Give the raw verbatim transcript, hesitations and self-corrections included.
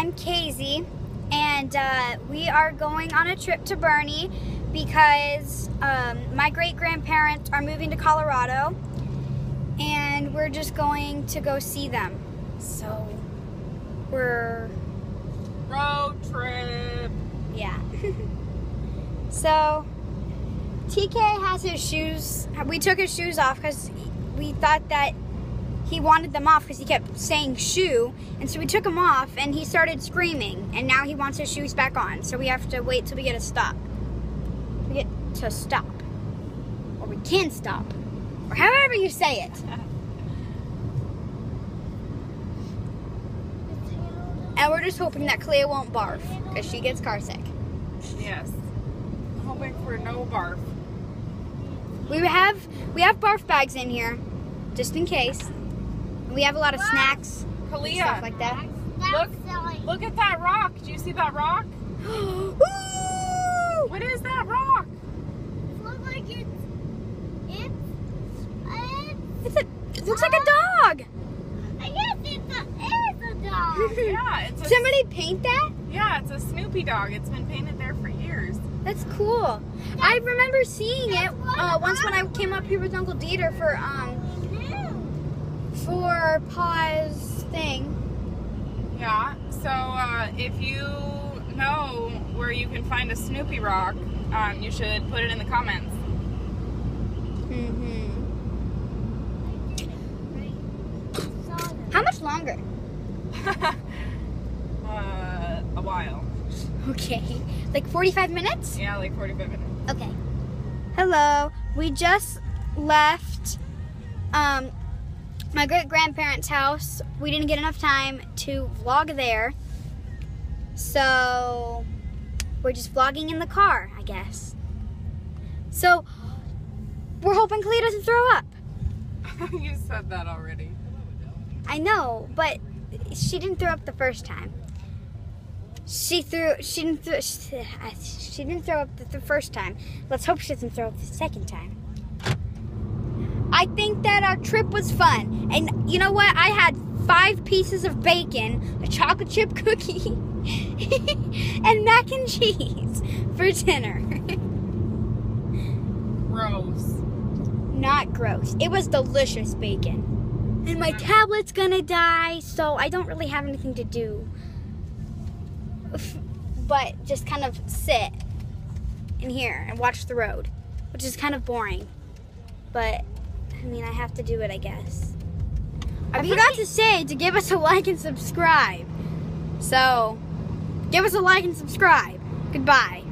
I'm Kayzi, and uh, we are going on a trip to Bernie because um, my great-grandparents are moving to Colorado, and we're just going to go see them. So we're... road trip! Yeah. So T K has his shoes. We took his shoes off because we thought that he wanted them off because he kept saying shoe, and so we took them off and he started screaming, and now he wants his shoes back on, so we have to wait till we get a stop. We get to stop. Or we can stop. Or however you say it. And we're just hoping that Kalea won't barf because she gets car sick. Yes. I'm hoping for no barf. We have we have barf bags in here just in case. We have a lot of what? snacks, Kalea, stuff like that. That's look, silly. Look at that rock. Do you see that rock? Ooh! What is that rock? It looks like it's it's it's, it's a, it looks uh, like a dog. I guess it's a it's a dog. Yeah, it's a, somebody paint that? Yeah, it's a Snoopy dog. It's been painted there for years. That's cool. That's, I remember seeing it uh, once when I came up here with Uncle Dieter for um. for pause thing. Yeah, so uh, if you know where you can find a Snoopy Rock, um, you should put it in the comments. Mm-hmm. How much longer? uh, a while. Okay. Like forty-five minutes? Yeah, like forty-five minutes. Okay. Hello. We just left... Um, my great-grandparents' house. We didn't get enough time to vlog there, so we're just vlogging in the car, I guess. So we're hoping Kalea doesn't throw up. You said that already. I know, but she didn't throw up the first time. She threw. She didn't. Throw, she, she didn't throw up the, the first time. Let's hope she doesn't throw up the second time. I think that our trip was fun. And you know what? I had five pieces of bacon, a chocolate chip cookie, and mac and cheese for dinner. Gross. Not gross. It was delicious bacon. And my tablet's gonna die, so I don't really have anything to do. But just kind of sit in here and watch the road, which is kind of boring. But... I mean, I have to do it, I guess. I forgot to say to give us a like and subscribe. So, give us a like and subscribe. Goodbye.